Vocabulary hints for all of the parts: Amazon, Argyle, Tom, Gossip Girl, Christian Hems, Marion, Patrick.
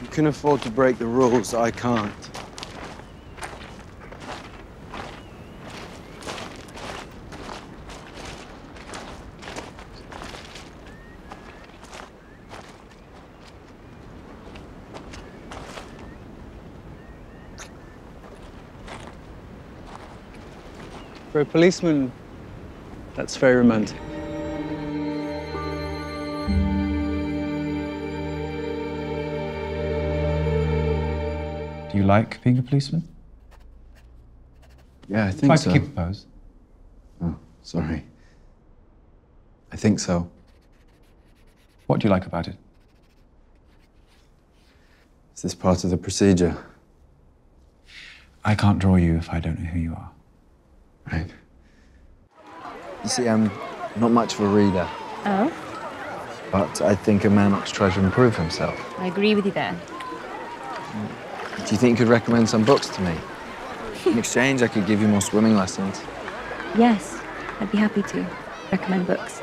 You can afford to break the rules, I can't. For a policeman, that's very romantic. Do you like being a policeman? Yeah, I think so. Try to keep the pose. Oh, sorry. I think so. What do you like about it? Is this part of the procedure? I can't draw you if I don't know who you are. Right. You see, I'm not much of a reader. Oh? But I think a man must try to improve himself. I agree with you there. Do you think you could recommend some books to me? In exchange, I could give you more swimming lessons. Yes, I'd be happy to recommend books.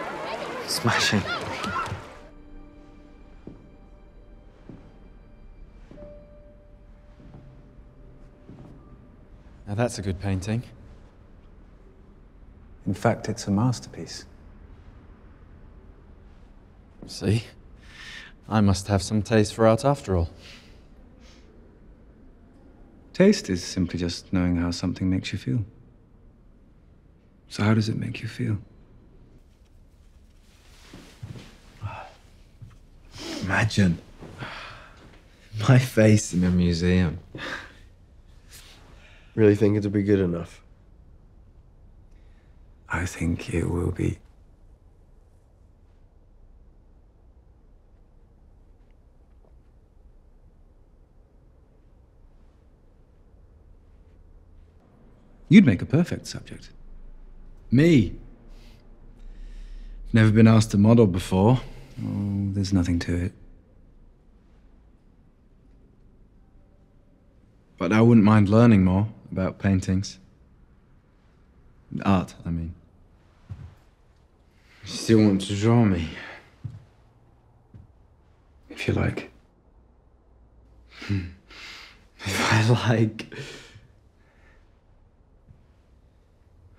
Smashing. Now that's a good painting. In fact, it's a masterpiece. See? I must have some taste for art after all. Taste is simply just knowing how something makes you feel. So how does it make you feel? Imagine my face in a museum. Really think it'll be good enough? I think it will be. You'd make a perfect subject. Me? Never been asked to model before. Oh, there's nothing to it. But I wouldn't mind learning more about paintings. Art, I mean. You still want to draw me? If you like. If I like.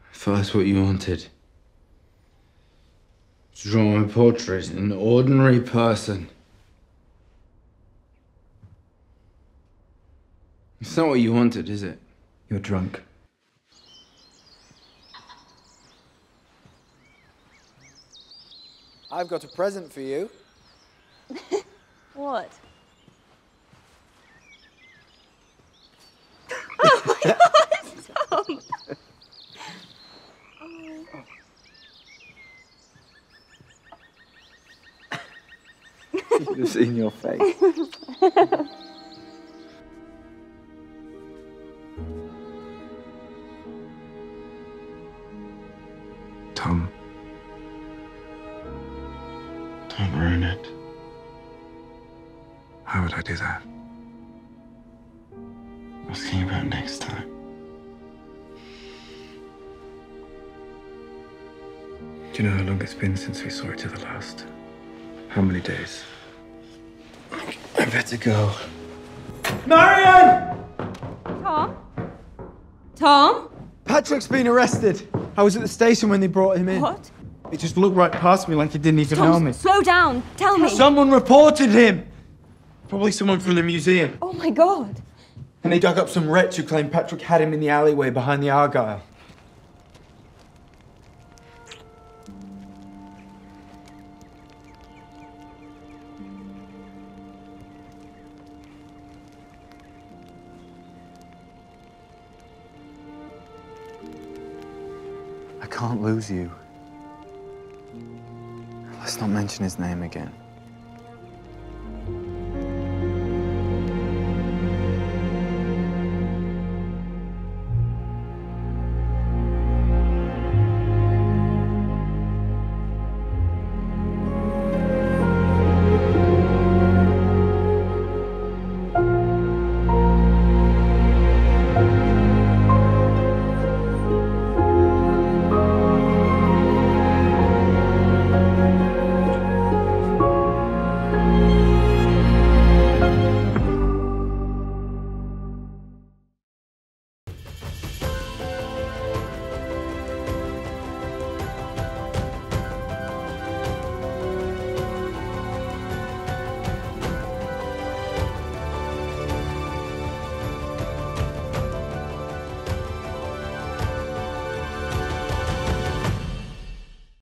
I thought that's what you wanted. To draw my portrait, an ordinary person. It's not what you wanted, is it? You're drunk. I've got a present for you. What? Oh my God, Tom! Oh. You've seen your face. Tom. Don't ruin it. How would I do that? I was thinking about next time. Do you know how long it's been since we saw each other last? How many days? I better go. Marion! Tom? Tom? Patrick's been arrested. I was at the station when they brought him in. What? It just looked right past me like it didn't even know me. Slow down. Tell me. Someone reported him. Probably someone from the museum. Oh, my God. And they dug up some wretch who claimed Patrick had him in the alleyway behind the Argyle. I can't lose you. Let's not mention his name again.